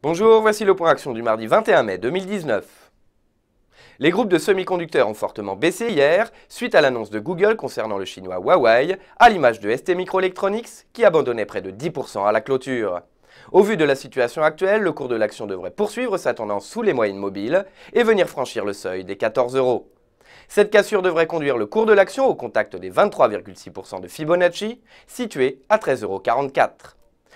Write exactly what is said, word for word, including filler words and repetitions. Bonjour, voici le point action du mardi vingt et un mai deux mille dix-neuf. Les groupes de semi-conducteurs ont fortement baissé hier, suite à l'annonce de Google concernant le chinois Huawei, à l'image de STMicroelectronics, qui abandonnait près de dix pour cent à la clôture. Au vu de la situation actuelle, le cours de l'action devrait poursuivre sa tendance sous les moyennes mobiles et venir franchir le seuil des quatorze euros. Cette cassure devrait conduire le cours de l'action au contact des vingt-trois virgule six pour cent de Fibonacci, situé à treize euros quarante-quatre.